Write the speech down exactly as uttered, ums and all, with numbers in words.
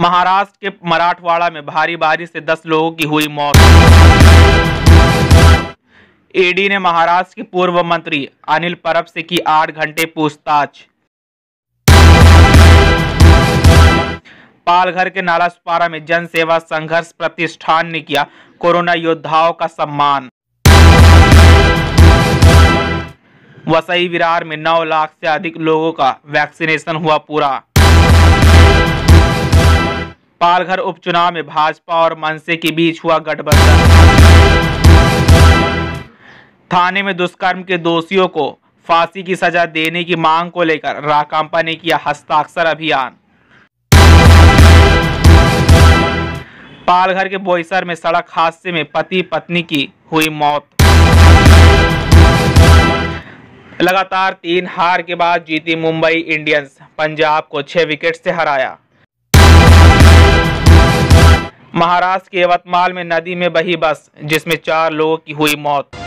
महाराष्ट्र के मराठवाड़ा में भारी बारिश से दस लोगों की हुई मौत। ईडी ने महाराष्ट्र के पूर्व मंत्री अनिल परब से की आठ घंटे पूछताछ। पालघर के नालासपारा में जनसेवा संघर्ष प्रतिष्ठान ने किया कोरोना योद्धाओं का सम्मान। वसई विरार में नौ लाख से अधिक लोगों का वैक्सीनेशन हुआ पूरा। पालघर उपचुनाव में भाजपा और मनसे के बीच हुआ गठबंधन। थाने में दुष्कर्म के दोषियों को फांसी की सजा देने की मांग को लेकर राकांपा ने किया हस्ताक्षर अभियान। पालघर के बोईसर में सड़क हादसे में पति पत्नी की हुई मौत। लगातार तीन हार के बाद जीती मुंबई इंडियंस, पंजाब को छह विकेट से हराया। महाराष्ट्र के यवतमाल में नदी में बही बस जिसमें चार लोगों की हुई मौत।